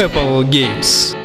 Apple Games.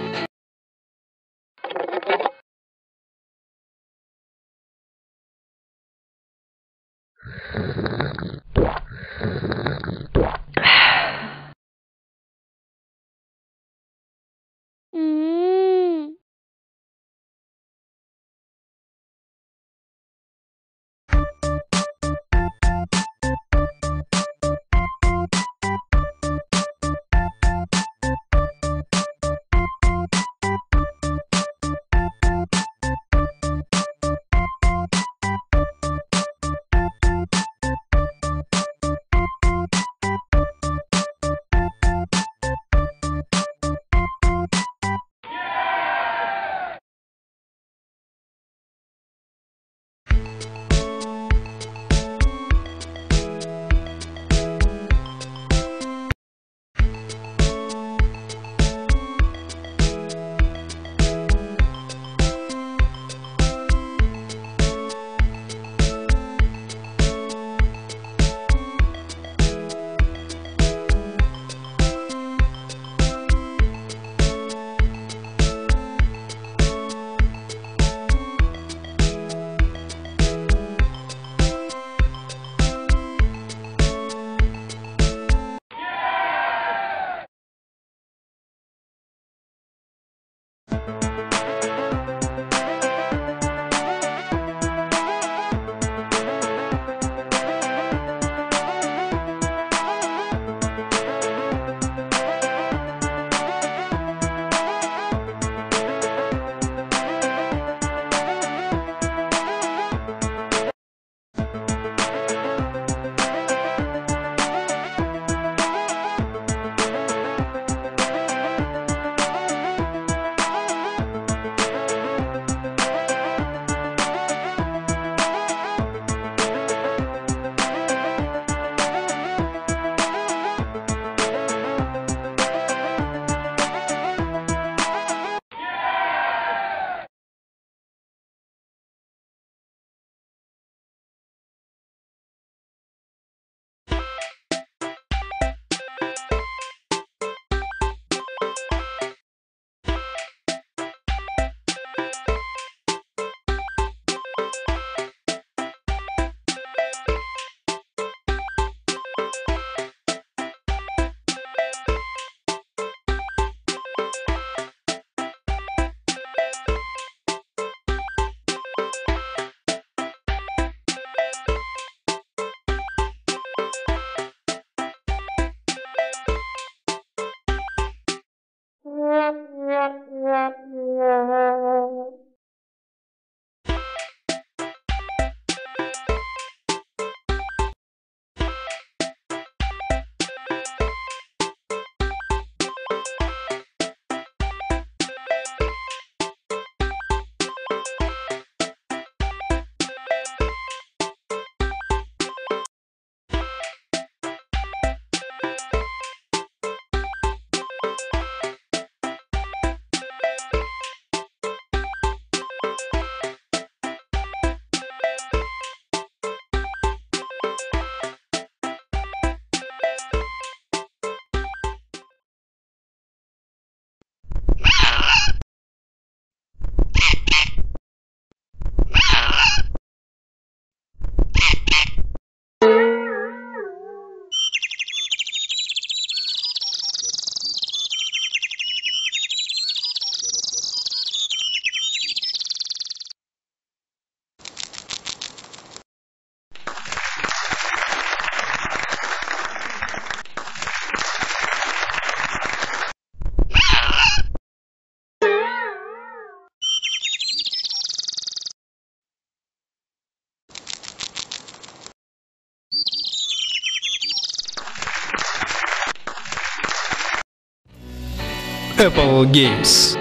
Apple Games.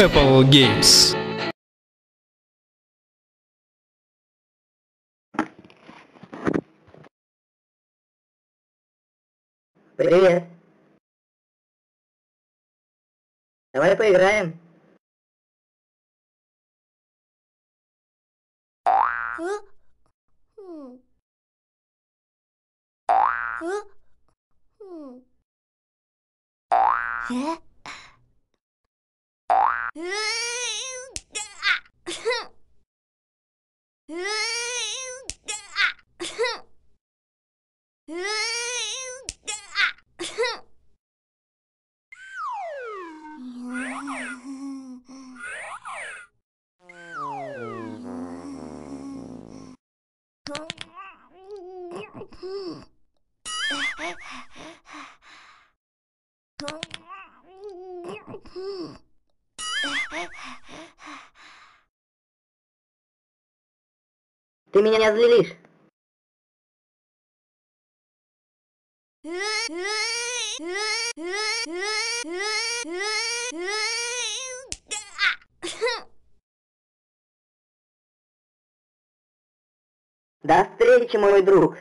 Apple Games. Привет. Давай поиграем. Ты меня не озлилишь. До встречи, мой друг.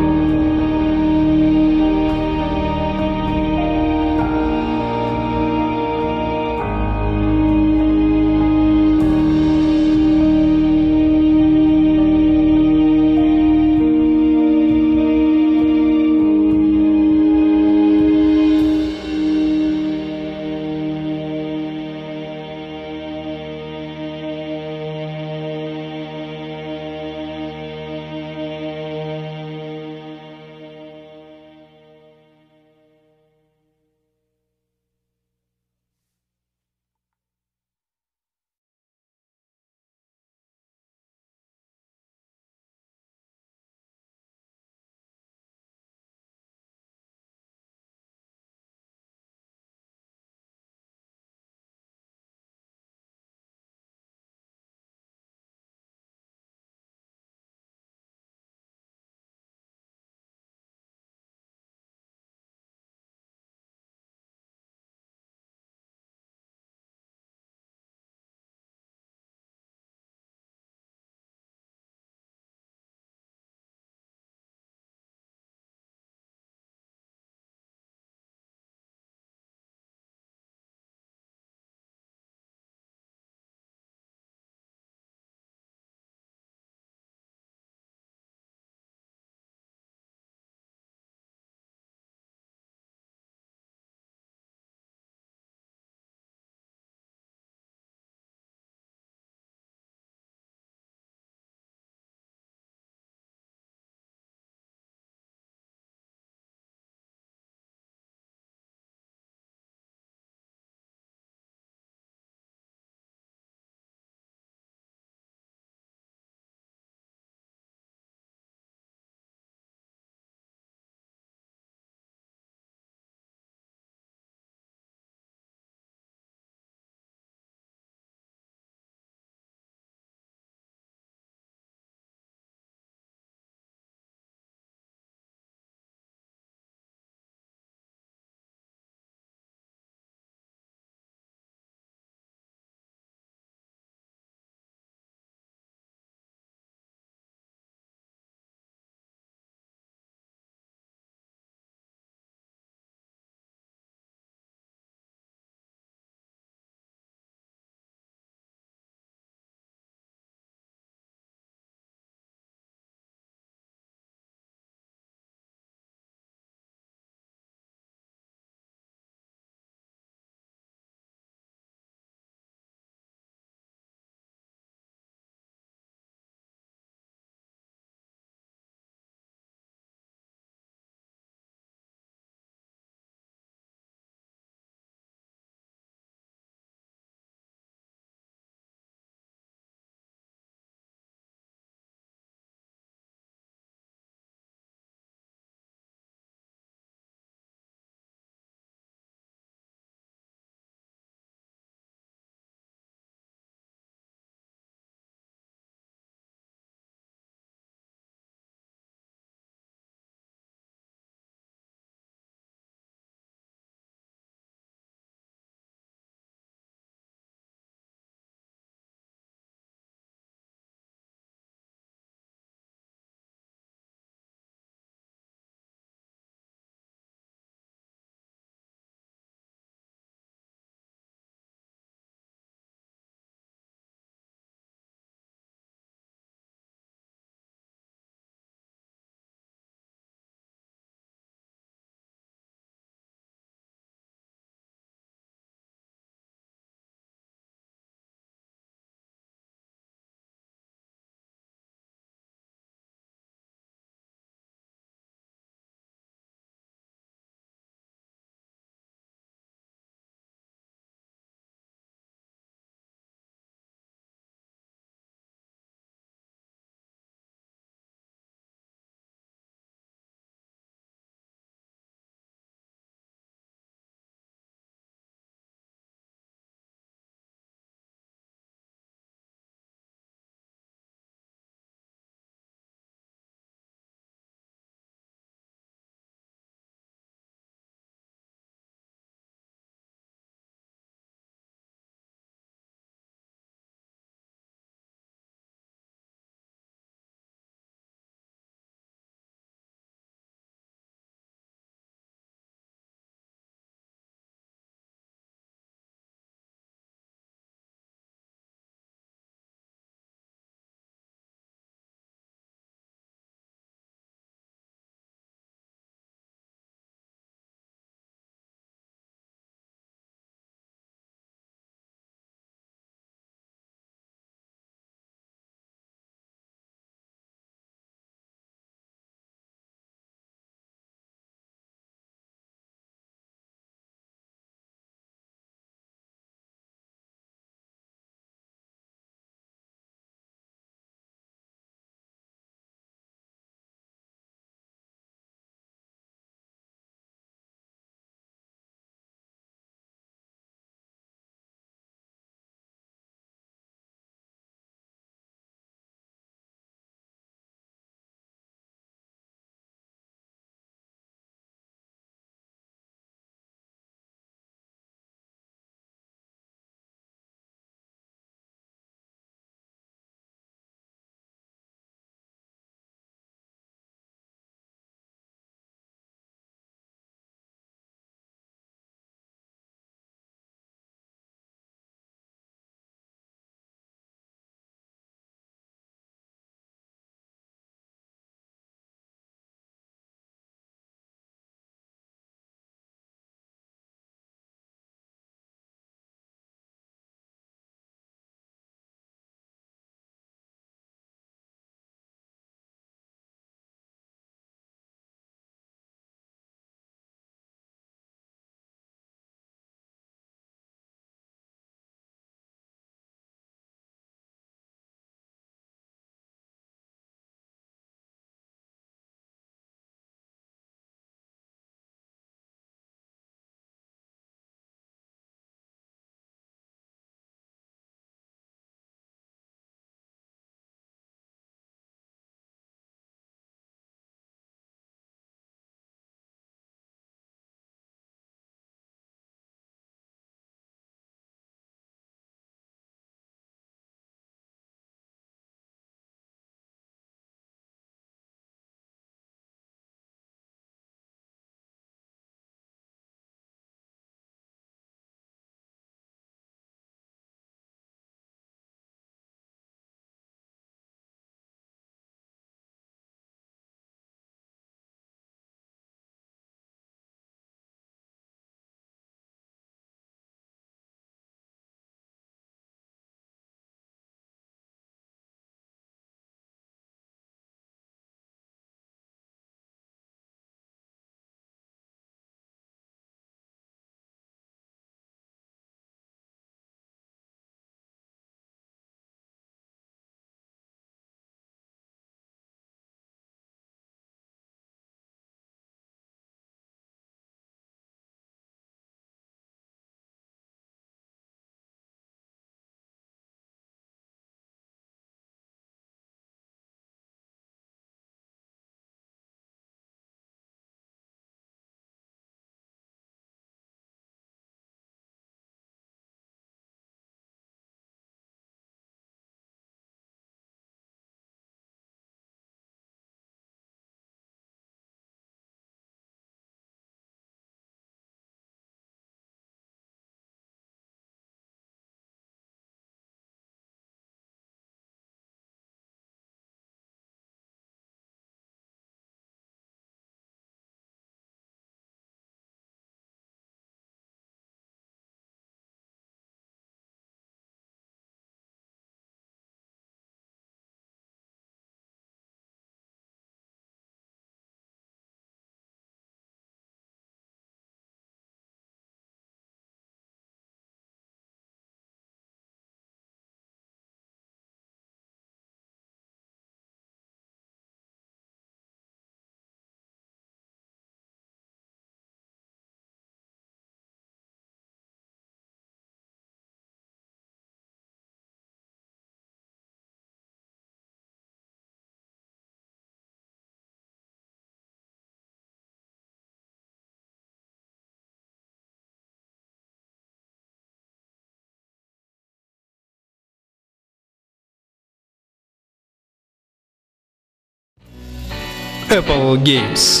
Apple Games.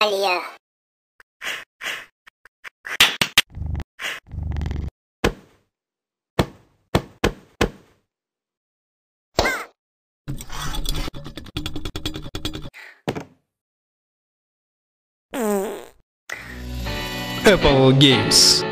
Алия. Apple Games.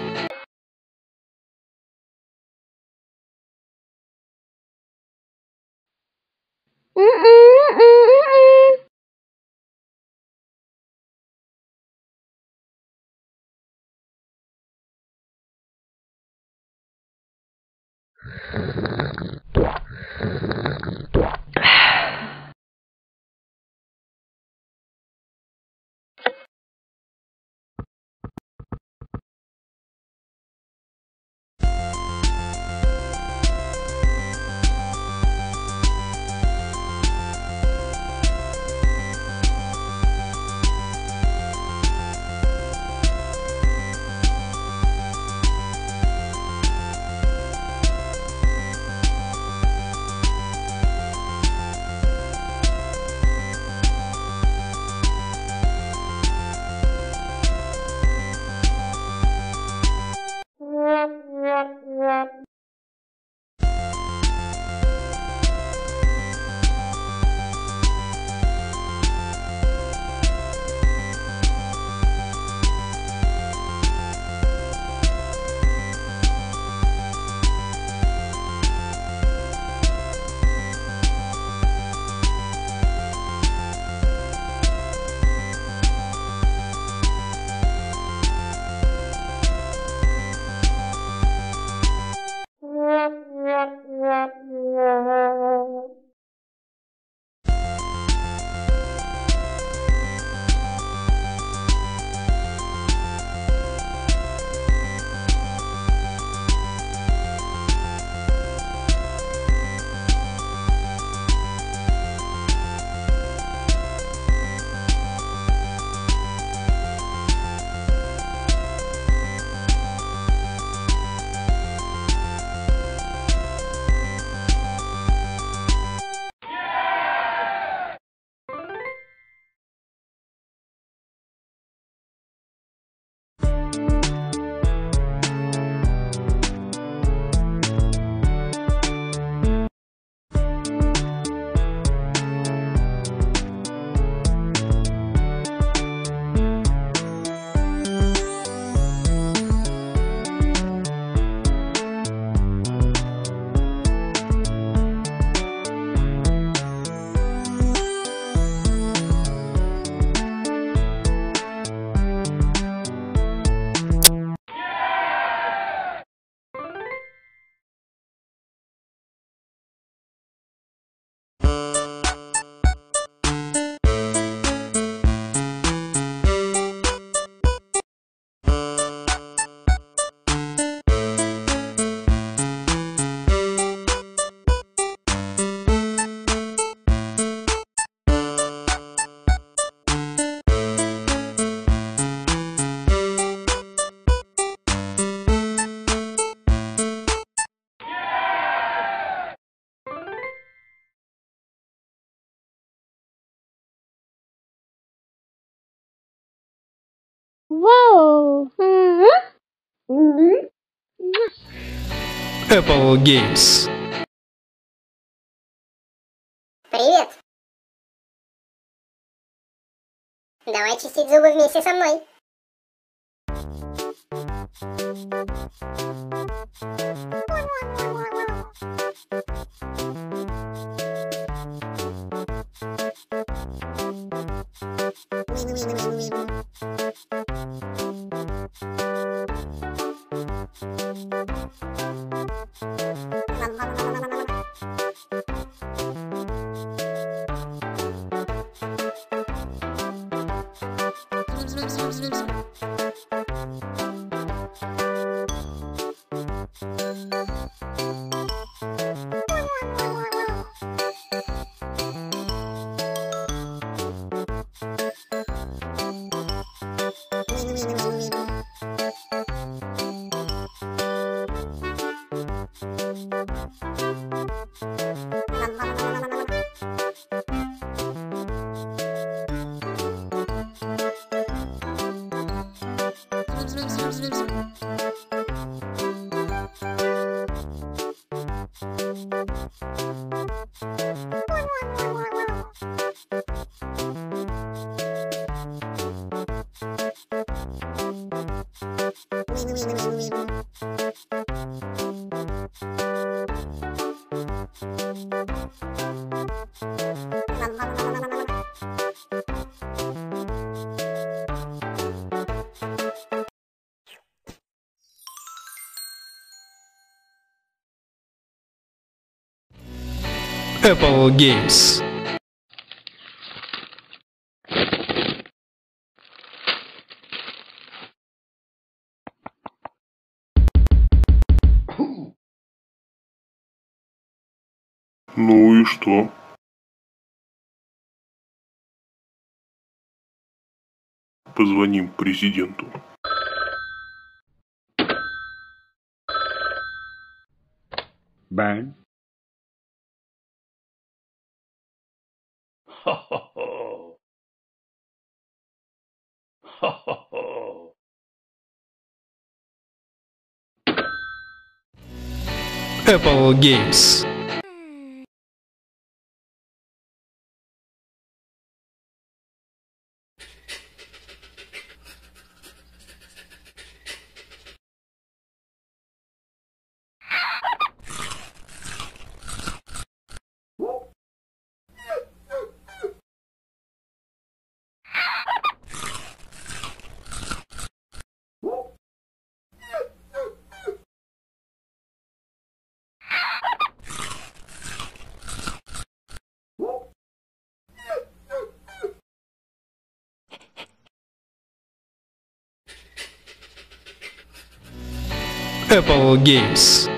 Whoa! Apple Games. Привет! Давай чистить зубы вместе со мной. Apple Games. Ну и что? Позвоним президенту. Bang. Ho ho ho. Ho ho ho. Apple Games. Apple Games.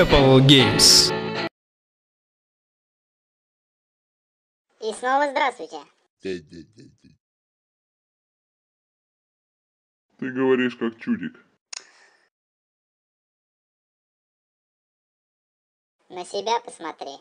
Apple Games. И снова здравствуйте. Ты говоришь как чудик. На себя посмотри.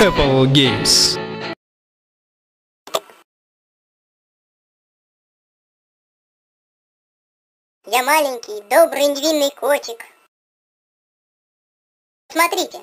Apple Games. Я маленький, добрый, невинный котик. Смотрите.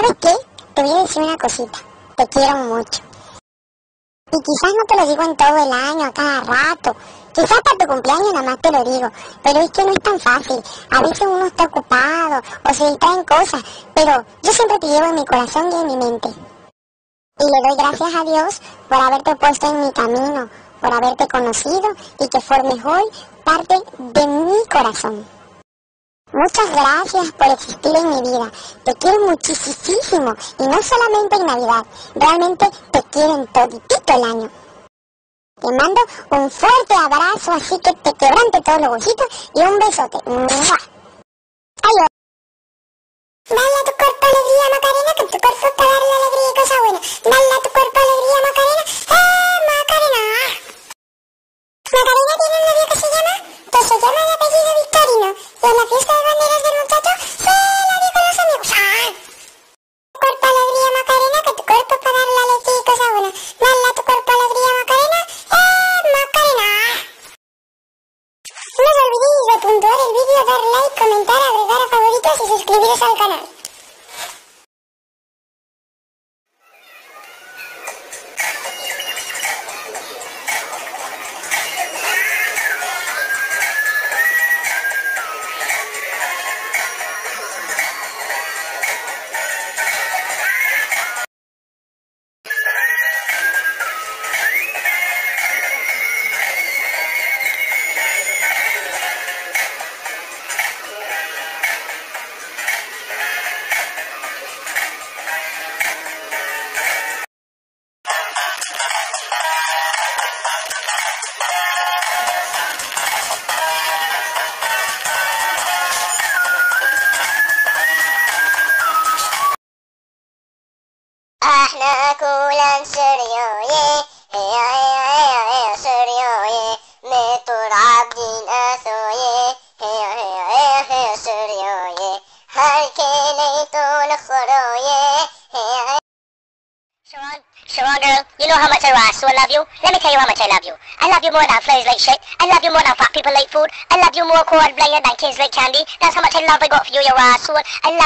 ¿Sabes qué? Te voy a decir una cosita. Te quiero mucho. Y quizás no te lo digo en todo el año, a cada rato. Quizás para tu cumpleaños nada más te lo digo. Pero es que no es tan fácil. A veces uno está ocupado o se distraen cosas. Pero yo siempre te llevo en mi corazón y en mi mente. Y le doy gracias a Dios por haberte puesto en mi camino, por haberte conocido y que formes hoy parte de mi corazón. Muchas gracias por existir en mi vida. Te quiero muchísimo y no solamente en Navidad. Realmente te quiero en toditito el año. Te mando un fuerte abrazo así que te quebrante todos los huesitos y un besote. ¡Mua! Adiós. Dale a tu cuerpo alegría, Macarena, que tu cuerpo está dando alegría y cosas buenas. Dale a tu cuerpo alegría, Macarena. ¡Eh, Macarena! Macarena tiene un novio que se llama de apellido Victorino. Y en la fiesta de banderas del muchacho fue la de con los amigos. ¡Ah! Cuerpo alegría, Macarena, que tu cuerpo para darle alegría y cosas buenas. Dale a tu cuerpo alegría, Macarena. ¡Eh, Macarena! No os olvidéis de puntuar el vídeo, dar like, comentar, agregar a favoritos y suscribiros al canal. I love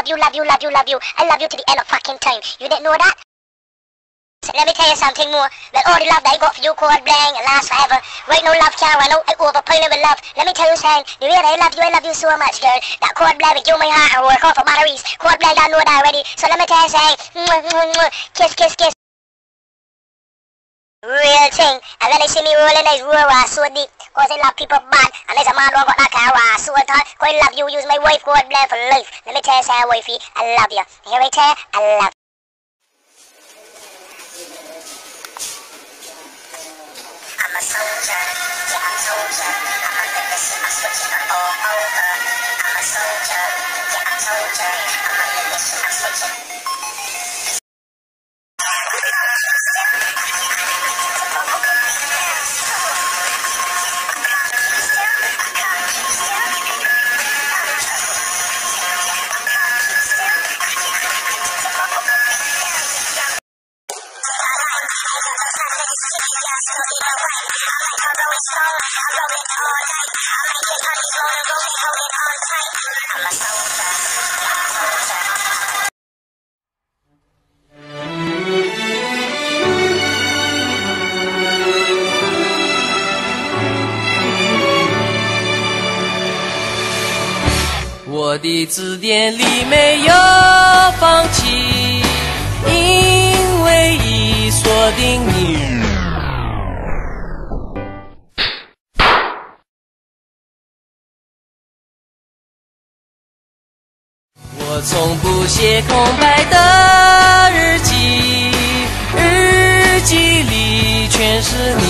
you, love you, love you, love you. I love you to the end of fucking time. You didn't know that? So let me tell you something more. That all the love that I got for you, cold blank, and last forever. Right now, love can't run out. I overpowered with love. Let me tell you something. The way that I love you so much, girl. That cold blank with you, my heart, I work off for batteries. Cold blank, I know that already. So let me tell you something. Kiss, kiss, kiss. Real thing. And when they see me rolling, I roar so deep. Cause I love people bad. And there's a man who got that car so tall. Cause I love you, use my wife, God bless for life. Let me tell you, say wifey, I love you. Here I tell you, I love you. I'm a soldier, yeah I'm a soldier. I'm under the sea, I'm switching up all over. I'm a soldier, yeah I'm a soldier. I'm under the sea, I'm switching.我的字典里没有放弃，因为已锁定你。我从不写空白的日记，日记里全是你。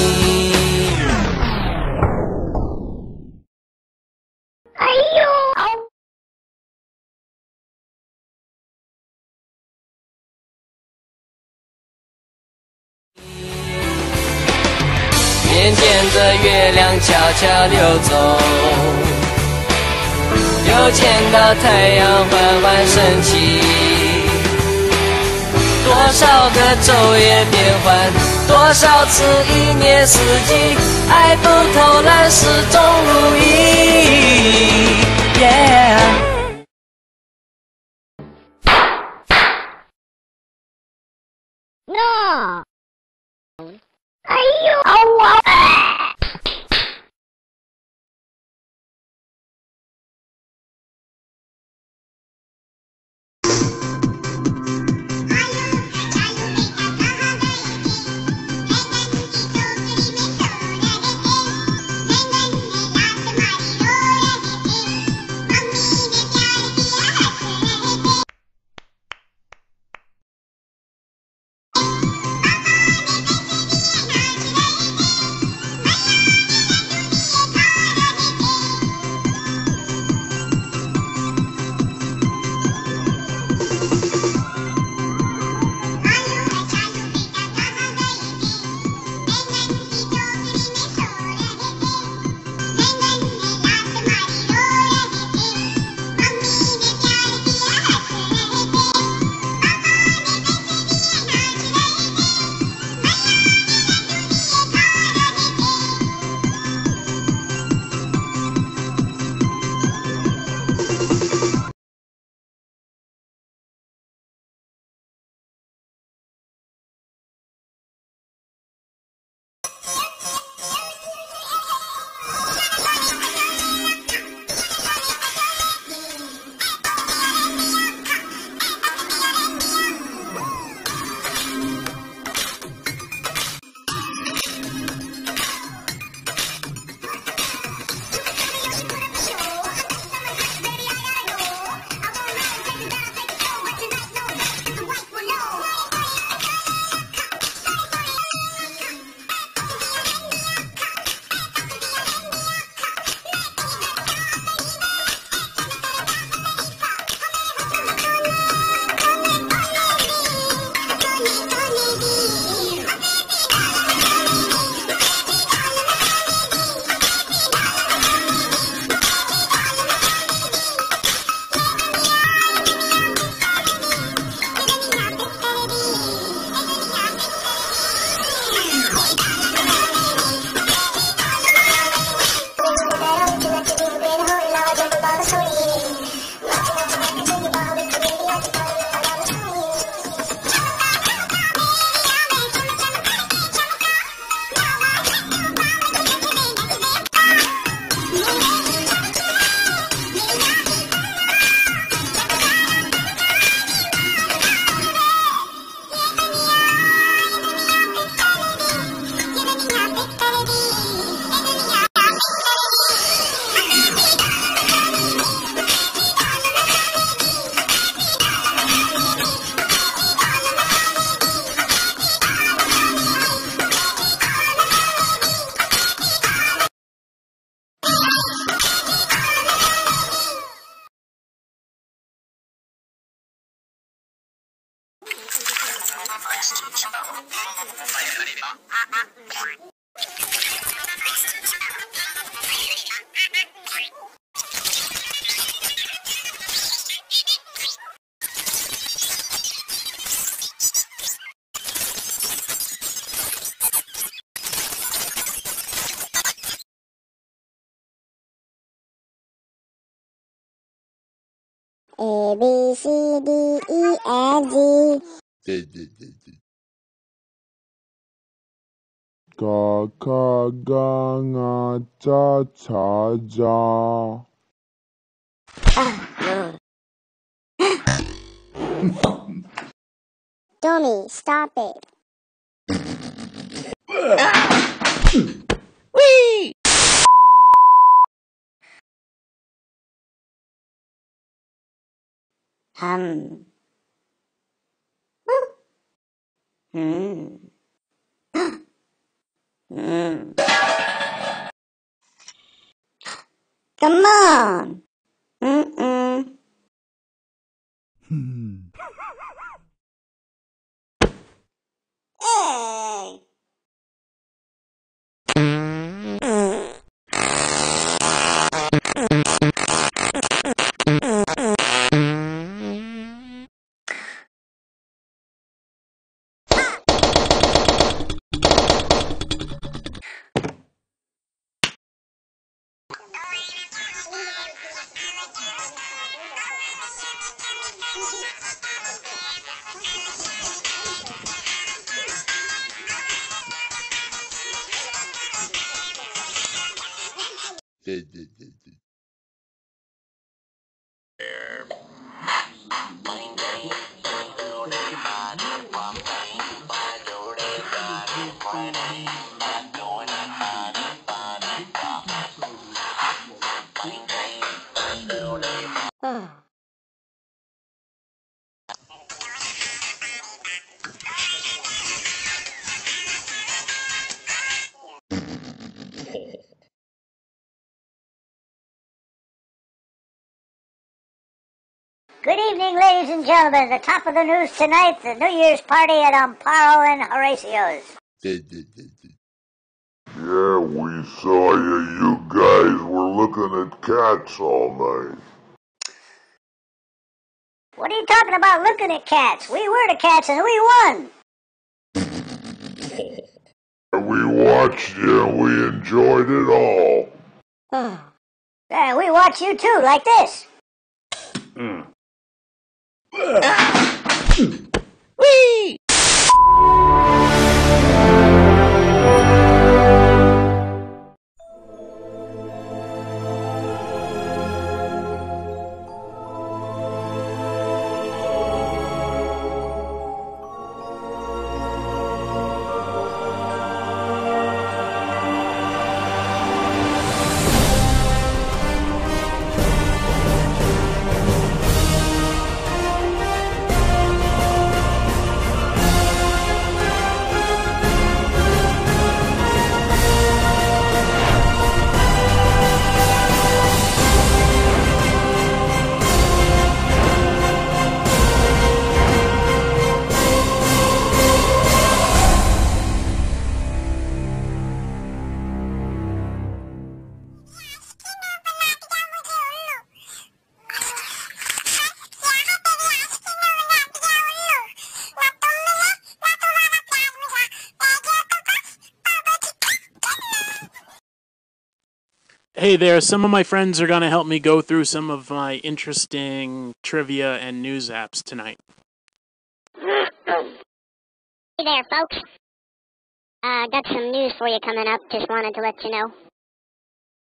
哎呦！渐渐的月亮悄悄溜走，又见到太阳缓缓升起。多少个昼夜变换，多少次一年四季，爱不偷懒，始终如一。Yeah。Are you a A, B, C, D, E, F, G. Ga, ga, ga, na, cha, cha, ja. Dummy, stop it. Whee! Come on. Good evening, ladies and gentlemen. The top of the news tonight, the New Year's party at Amparo and Horacio's. Yeah, we saw you. You guys were looking at cats all night. What are you talking about looking at cats? We were the cats and we won. We watched you and we enjoyed it all. Yeah, we watched you too, like this. Mm. Whee! Hey there, some of my friends are going to help me go through some of my interesting trivia and news apps tonight. Hey there, folks. Got some news for you coming up, just wanted to let you know.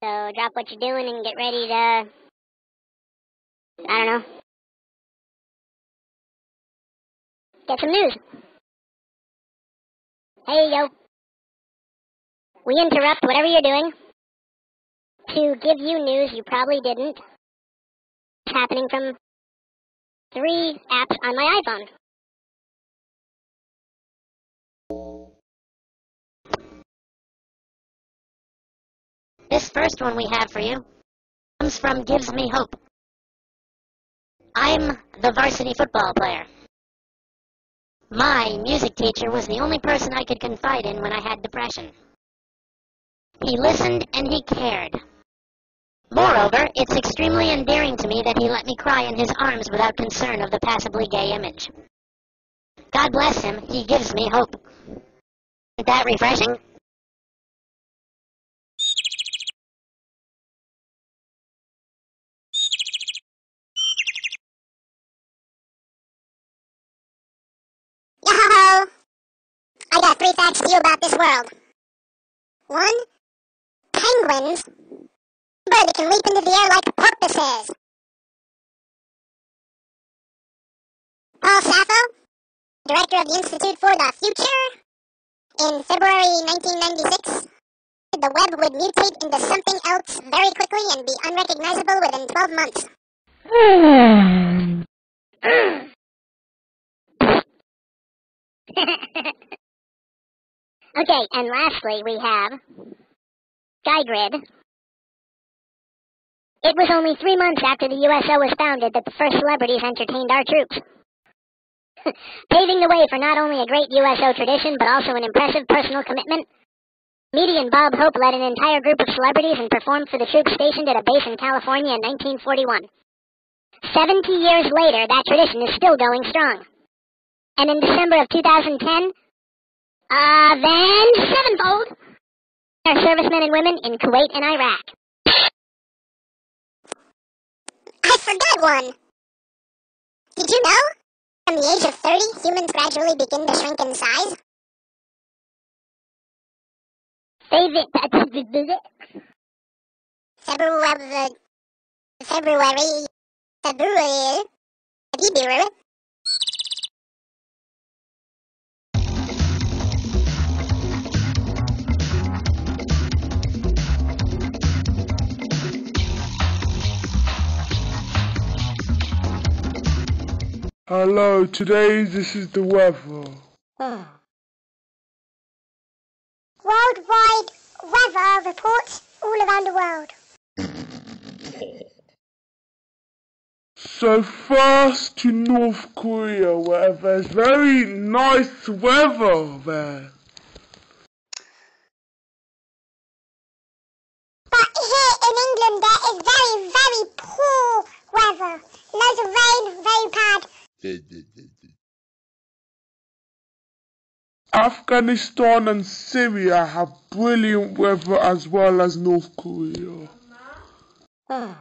So drop what you're doing and get ready to, I don't know, get some news. Hey, yo. We interrupt whatever you're doing to give you news you probably didn't. It's happening from 3 apps on my iPhone. This first one we have for you comes from Gives Me Hope. I'm the varsity football player. My music teacher was the only person I could confide in when I had depression. He listened and he cared. Moreover, it's extremely endearing to me that he let me cry in his arms without concern of the passably gay image. God bless him, he gives me hope. Is that refreshing? Yo-ho-ho! I got 3 facts to you about this world. 1. Penguins. Bird that can leap into the air like porpoises. Paul Saffo, director of the Institute for the Future, in February 1996, said the web would mutate into something else very quickly and be unrecognizable within 12 months. Okay, and lastly we have SkyGrid. It was only 3 months after the USO was founded that the first celebrities entertained our troops, paving the way for not only a great USO tradition, but also an impressive personal commitment. Comedian Bob Hope led an entire group of celebrities and performed for the troops stationed at a base in California in 1941. 70 years later, that tradition is still going strong. And in December of 2010, then sevenfold, our servicemen and women in Kuwait and Iraq. I forgot one! Did you know? From the age of 30, humans gradually begin to shrink in size. Favorite February. Hello, today this is the weather. Worldwide weather reports all around the world. So first to North Korea, where there's very nice weather there. But here in England there is very, very poor weather. Loads of rain, very bad. Afghanistan and Syria have brilliant weather as well as North Korea. Hi!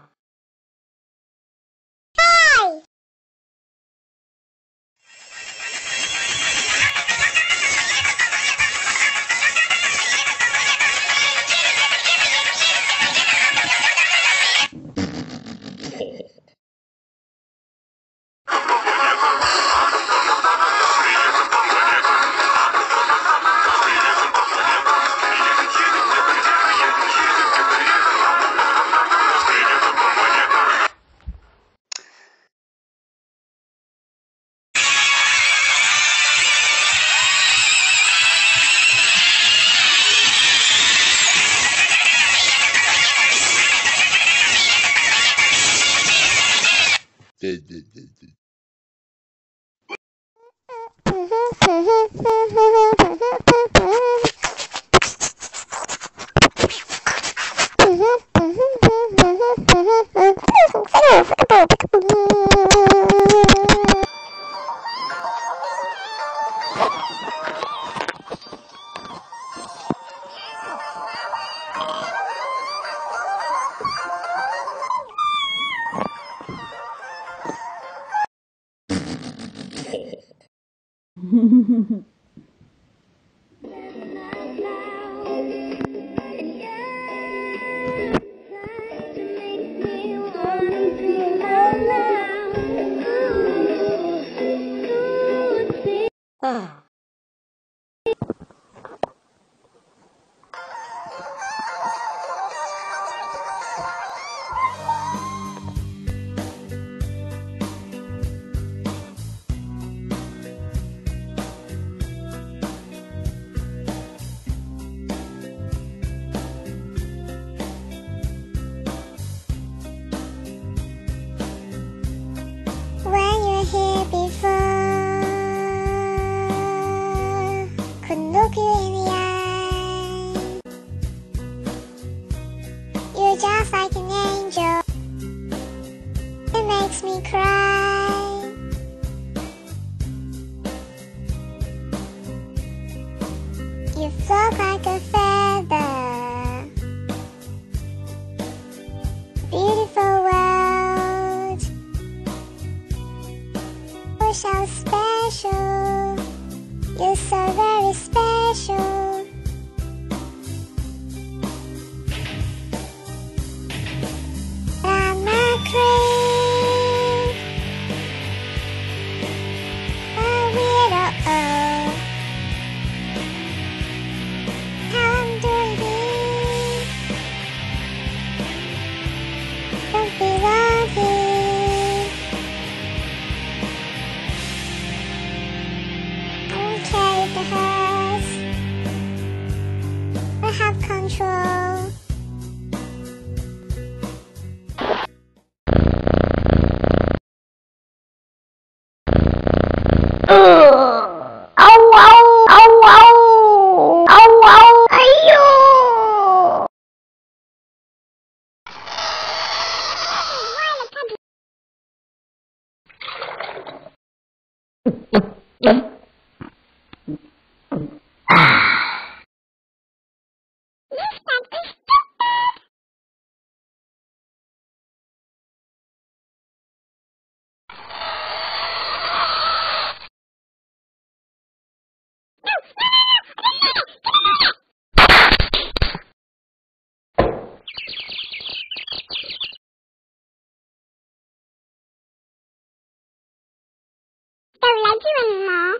you anymore.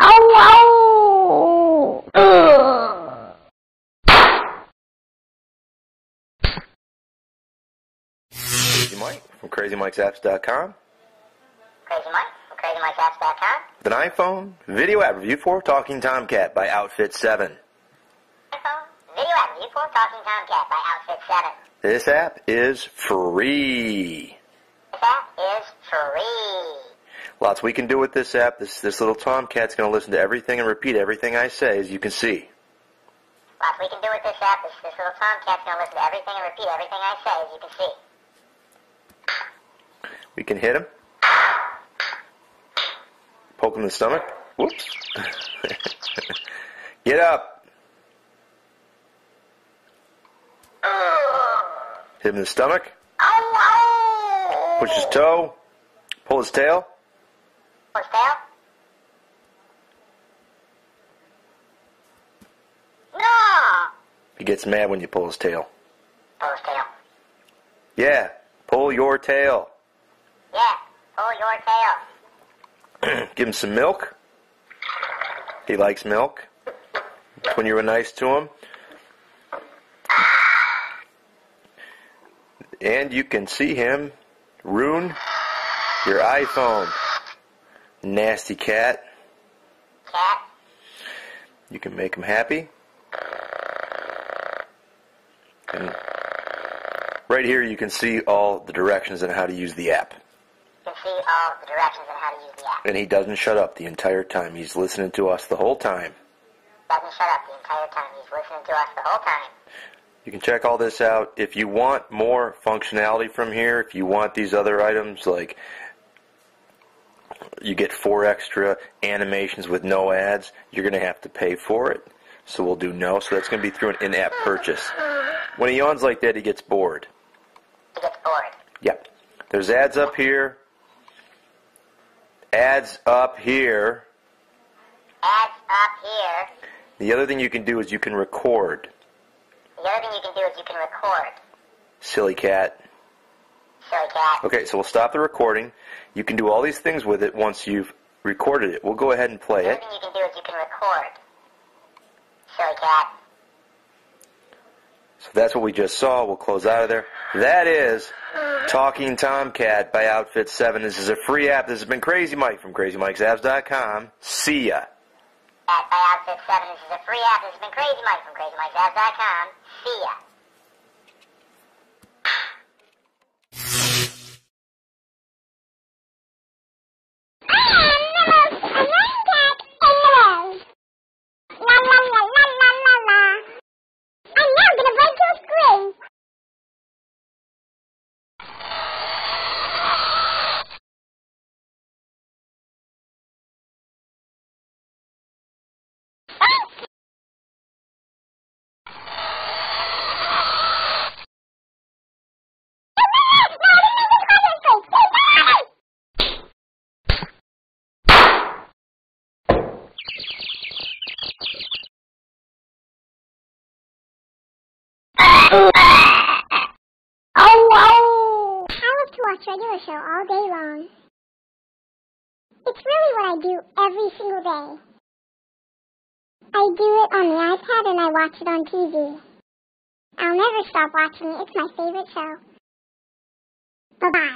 Oh, oh. Crazy Mike from CrazyMikesApps.com. Crazy Mike from CrazyMikesApps.com. With an iPhone video app review for Talking Tomcat by Outfit7. Video app review for Talking Tomcat by Outfit7. This app is free. This app is free. Lots we can do with this app. This little Tomcat's going to listen to everything and repeat everything I say, as you can see. Lots we can do with this app. This little Tomcat's going to listen to everything and repeat everything I say, as you can see. We can hit him. Poke him in the stomach. Whoops. Get up. Hit him in the stomach. Push his toe. Pull his tail. What's that? No! He gets mad when you pull his tail. Pull his tail. Yeah, pull your tail. Yeah, pull your tail. Give him some milk. He likes milk. When you were nice to him. And you can see him ruin your iPhone. Nasty cat. Cat. You can make him happy. And right here you can see all the directions on how to use the app. You can see all the directions on how to use the app. And he doesn't shut up the entire time. He's listening to us the whole time. Doesn't shut up the entire time. He's listening to us the whole time. You can check all this out. If you want more functionality from here, if you want these other items like... You get 4 extra animations with no ads. You're going to have to pay for it. So we'll do no. So that's going to be through an in-app purchase. When he yawns like that, he gets bored. He gets bored. Yep. There's ads up here. Ads up here. Ads up here. The other thing you can do is you can record. The other thing you can do is you can record. Silly cat. Silly cat. Okay, so we'll stop the recording. You can do all these things with it once you've recorded it. We'll go ahead and play it. The only thing you can do is you can record. Silly cat. So that's what we just saw. We'll close out of there. That is Talking Tomcat by Outfit7. This is a free app. This has been Crazy Mike from CrazyMikesApps.com. See ya. App by Outfit7. This is a free app. This has been Crazy Mike from CrazyMikesApps.com. See ya. Watch regular show all day long. It's really what I do every single day. I do it on the iPad and I watch it on TV. I'll never stop watching it. It's my favorite show. Bye-bye.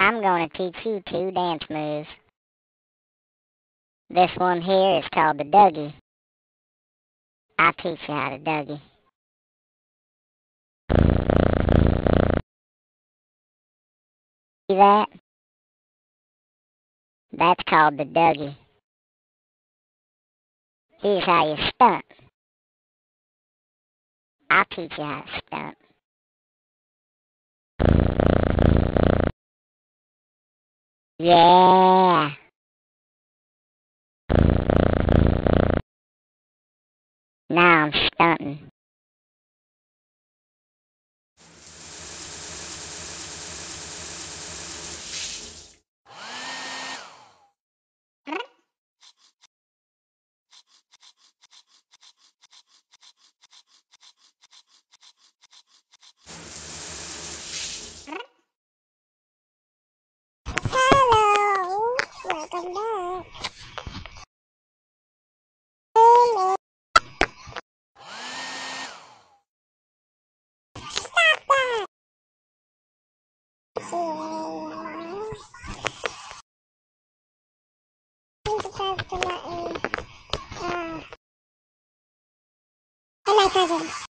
I'm going to teach you 2 dance moves. This one here is called the Dougie. I'll teach you how to Dougie. See that? That's called the Dougie. Here's how you stunt. I'll teach you how to stunt. Yeah. Now I'm stunting. I like cousins.